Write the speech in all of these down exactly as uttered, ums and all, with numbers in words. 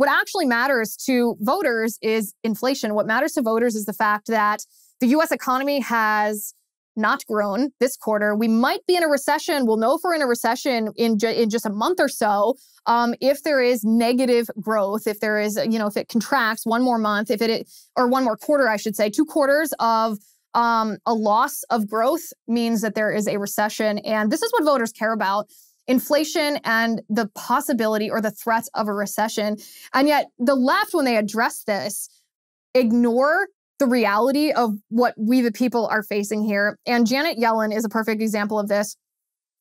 What actually matters to voters is inflation. What matters to voters is the fact that the U S economy has not grown this quarter. We might be in a recession. We'll know if we're in a recession in, ju- in just a month or so. Um, if there is negative growth, if there is, you know, if it contracts one more month, if it, or one more quarter, I should say, two quarters of um, a loss of growth means that there is a recession. And this is what voters care about: inflation and the possibility or the threat of a recession. And yet the left, when they address this, ignore the reality of what we the people are facing here. And Janet Yellen is a perfect example of this.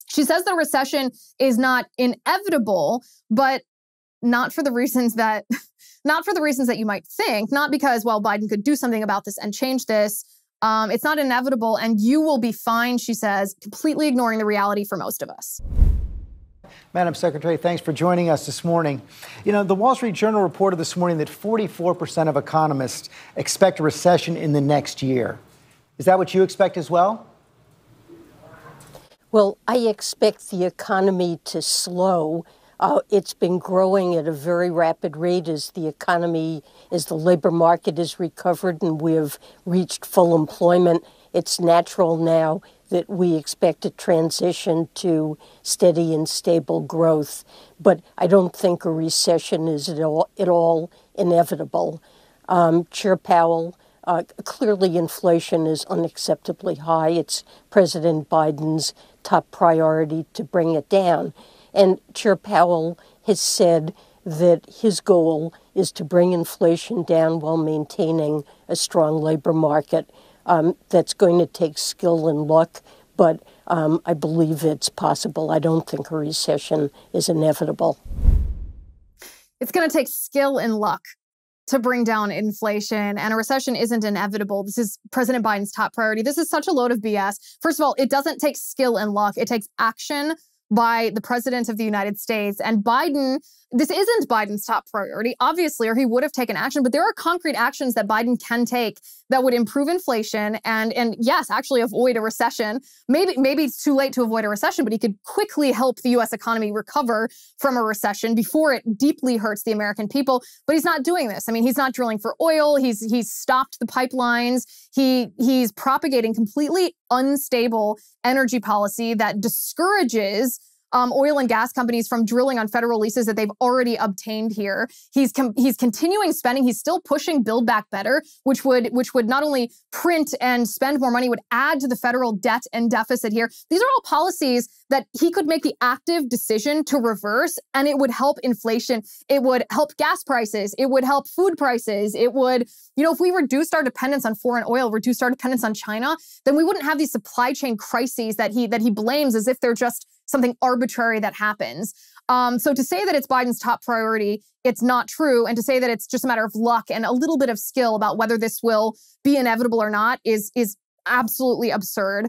She says the recession is not inevitable, but not for the reasons that, not for the reasons that you might think, not because, well, Biden could do something about this and change this. Um, it's not inevitable, and you will be fine, she says, completely ignoring the reality for most of us. Madam Secretary, thanks for joining us this morning. You know, the Wall Street Journal reported this morning that forty-four percent of economists expect a recession in the next year. Is that what you expect as well? Well, I expect the economy to slow. Uh, it's been growing at a very rapid rate as the economy, as the labor market has recovered and we have reached full employment. It's natural now that we expect a transition to steady and stable growth. But I don't think a recession is at all, at all inevitable. Um, Chair Powell, uh, clearly inflation is unacceptably high. It's President Biden's top priority to bring it down. And Chair Powell has said that his goal is to bring inflation down while maintaining a strong labor market. Um, that's going to take skill and luck, but um, I believe it's possible. I don't think a recession is inevitable. It's going to take skill and luck to bring down inflation, and a recession isn't inevitable. This is President Biden's top priority. This is such a load of B S. First of all, it doesn't take skill and luck. It takes action by the president of the United States. And Biden, this isn't Biden's top priority, obviously, or he would have taken action, but there are concrete actions that Biden can take that would improve inflation and, and yes, actually avoid a recession. Maybe, maybe it's too late to avoid a recession, but he could quickly help the U S economy recover from a recession before it deeply hurts the American people. But he's not doing this. I mean, he's not drilling for oil. He's, he's stopped the pipelines. He, he's propagating completely unstable energy policy that discourages Um, oil and gas companies from drilling on federal leases that they've already obtained here. He's com- he's continuing spending. He's still pushing Build Back Better, which would which would not only print and spend more money, would add to the federal debt and deficit here. These are all policies that he could make the active decision to reverse, and it would help inflation. It would help gas prices. It would help food prices. It would, you know, if we reduced our dependence on foreign oil, reduced our dependence on China, then we wouldn't have these supply chain crises that he that he blames as if they're just something arbitrary that happens. Um, so to say that it's Biden's top priority, it's not true. And to say that it's just a matter of luck and a little bit of skill about whether this will be inevitable or not is, is absolutely absurd.